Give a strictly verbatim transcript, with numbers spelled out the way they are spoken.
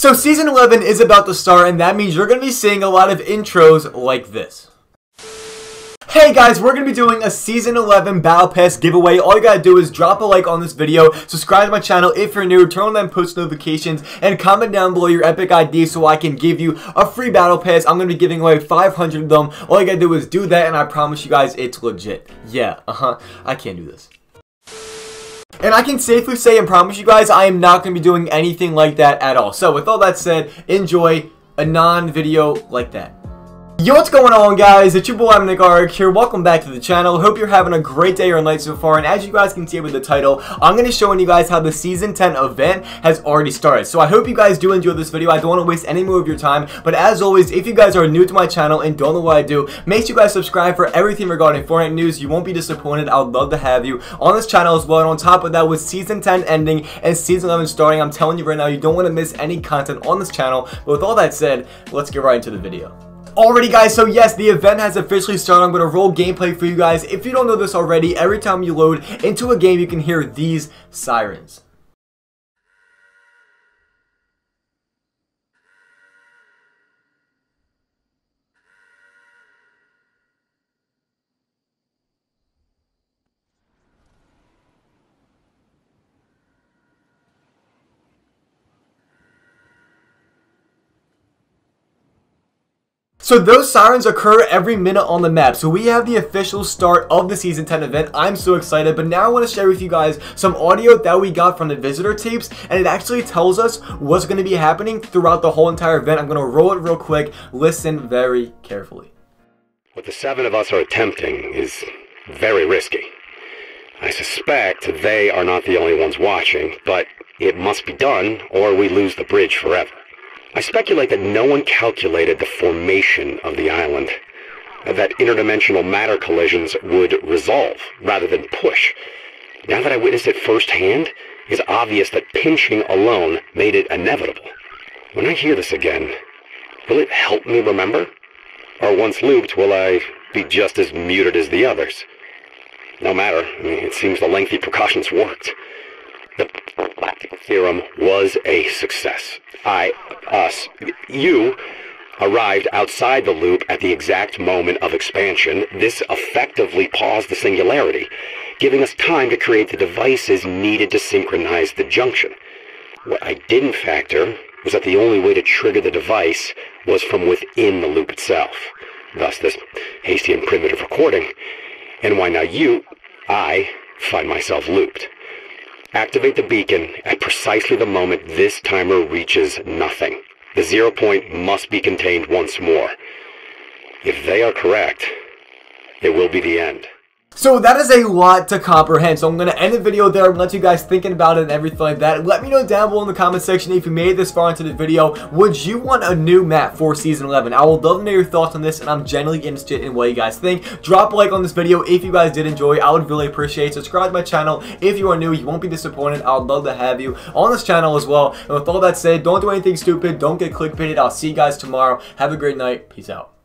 So season eleven is about to start, and that means you're going to be seeing a lot of intros like this. Hey guys, we're going to be doing a season eleven battle pass giveaway. All you got to do is drop a like on this video, subscribe to my channel if you're new, turn on them post notifications, and comment down below your epic I D so I can give you a free battle pass. I'm going to be giving away five hundred of them. All you got to do is do that, and I promise you guys it's legit. Yeah, uh-huh, I can't do this. And I can safely say and promise you guys I am not going to be doing anything like that at all. So with all that said, enjoy a non-video like that. Yo, what's going on guys? It's your boy, I'm NickArg here. Welcome back to the channel. Hope you're having a great day or night so far, and as you guys can see with the title, I'm going to be showing you guys how the season ten event has already started. So I hope you guys do enjoy this video. I don't want to waste any more of your time, but as always, if you guys are new to my channel and don't know what I do, make sure you guys subscribe for everything regarding Fortnite news. You won't be disappointed. I would love to have you on this channel as well, and on top of that, with season ten ending and season eleven starting, I'm telling you right now, you don't want to miss any content on this channel. But with all that said, let's get right into the video. Alrighty guys, so yes, the event has officially started. I'm going to roll gameplay for you guys. If you don't know this already, every time you load into a game, you can hear these sirens. So those sirens occur every minute on the map. So we have the official start of the season ten event. I'm so excited, but now I want to share with you guys some audio that we got from the visitor tapes, and it actually tells us what's going to be happening throughout the whole entire event. I'm going to roll it real quick. Listen very carefully. What the seven of us are attempting is very risky. I suspect they are not the only ones watching, but it must be done or we lose the bridge forever. I speculate that no one calculated the formation of the island, that interdimensional matter collisions would resolve rather than push. Now that I witnessed it firsthand, it's obvious that pinching alone made it inevitable. When I hear this again, will it help me remember? Or once looped, will I be just as muted as the others? No matter, I mean, it seems the lengthy precautions worked. The Galactic Theorem was a success. I, us, you arrived outside the loop at the exact moment of expansion. This effectively paused the singularity, giving us time to create the devices needed to synchronize the junction. What I didn't factor was that the only way to trigger the device was from within the loop itself. Thus this hasty and primitive recording, and why now you, I, find myself looped. Activate the beacon at precisely the moment this timer reaches nothing. The zero point must be contained once more. If they are correct, it will be the end. So that is a lot to comprehend, so I'm going to end the video there and let you guys thinking about it and everything like that. Let me know down below in the comment section if you made it this far into the video, would you want a new map for season eleven? I would love to know your thoughts on this, and I'm genuinely interested in what you guys think. Drop a like on this video if you guys did enjoy. I would really appreciate it. Subscribe to my channel if you are new. You won't be disappointed. I would love to have you on this channel as well. And with all that said, don't do anything stupid. Don't get clickbaited. I'll see you guys tomorrow. Have a great night. Peace out.